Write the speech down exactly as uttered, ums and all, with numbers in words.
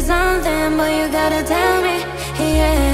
is something, but you gotta tell me, yeah.